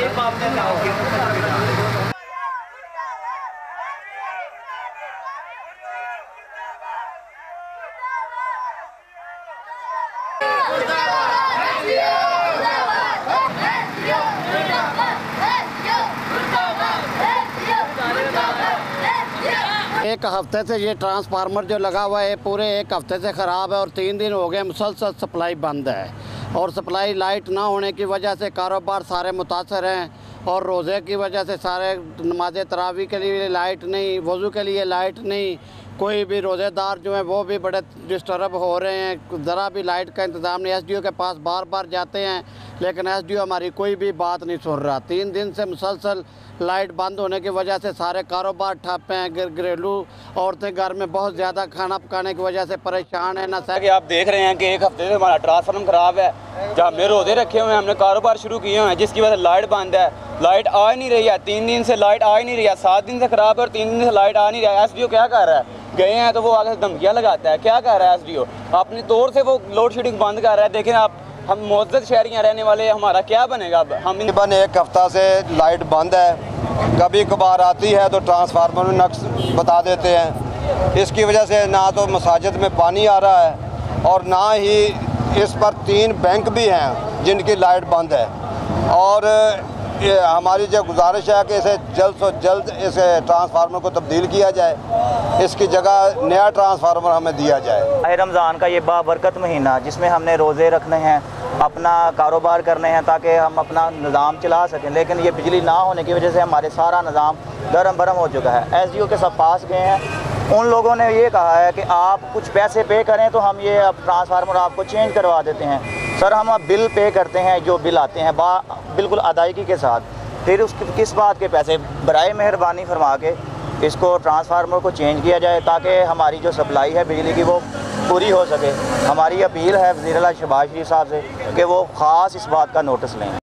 एक हफ्ते से ये ट्रांसफार्मर जो लगा हुआ है पूरे एक हफ्ते से ख़राब है और 3 दिन हो गए मुसलसल सप्लाई बंद है और सप्लाई लाइट ना होने की वजह से कारोबार सारे मुतासर हैं और रोज़े की वजह से सारे नमाज तरावी के लिए लाइट नहीं, वज़ू के लिए लाइट नहीं, कोई भी रोज़ेदार जो हैं वो भी बड़े डिस्टर्ब हो रहे हैं, ज़रा भी लाइट का इंतज़ाम नहीं। एसडीओ के पास बार बार जाते हैं लेकिन एसडीओ हमारी कोई भी बात नहीं सुन रहा। 3 दिन से मुसलसल लाइट बंद होने की वजह से सारे कारोबार ठप हैं, घरेलू औरतें घर में बहुत ज़्यादा खाना पकाने की वजह से परेशान है। ना सर आप देख रहे हैं कि एक हफ्ते से हमारा ट्रांसफार्मर ख़राब है, जहाँ हमने रोज़े रखे हुए हैं, हमने कारोबार शुरू किए हुए हैं, जिसकी वजह से लाइट बंद है। लाइट आ नहीं रही है, 3 दिन से लाइट आ ही नहीं रही है, 7 दिन से ख़राब है और 3 दिन से लाइट आ नहीं रहा है। एसडीओ क्या कर रहा है? गए हैं तो वो आगे से धमकियाँ लगाता है। क्या कर रहा है एसडीओ? अपनी तौर से वो लोड शेडिंग बंद कर रहा है। देखें आप, हम मोजद शहरियाँ रहने वाले, हमारा क्या बनेगा? अब हम इबन एक हफ्ता से लाइट बंद है, कभी कभार आती है तो ट्रांसफार्मर में नक्स बता देते हैं। इसकी वजह से ना तो मसाजिद में पानी आ रहा है और ना ही इस पर 3 बैंक भी हैं जिनकी लाइट बंद है। और हमारी जो गुजारिश है कि इसे जल्द से जल्द इस ट्रांसफार्मर को तब्दील किया जाए, इसकी जगह नया ट्रांसफार्मर हमें दिया जाए। रमज़ान का ये बाबरकत महीना जिसमें हमने रोज़े रखने हैं, अपना कारोबार करने हैं ताकि हम अपना निज़ाम चला सकें, लेकिन ये बिजली ना होने की वजह से हमारे सारा निज़ाम दरम भरम हो चुका है। एसडीओ के सब पास गए हैं, उन लोगों ने ये कहा है कि आप कुछ पैसे पे करें तो हम ये ट्रांसफार्मर आपको चेंज करवा देते हैं। सर हम बिल पे करते हैं, जो बिल आते हैं बिल्कुल अदायगी के साथ, फिर उसकी किस बात के पैसे? बराए मेहरबानी फरमा के इसको ट्रांसफार्मर को चेंज किया जाए ताकि हमारी जो सप्लाई है बिजली की वो पूरी हो सके। हमारी अपील है वज़ीर-ए-आला शहबाज शरीफ साहब से कि वो ख़ास इस बात का नोटिस लें।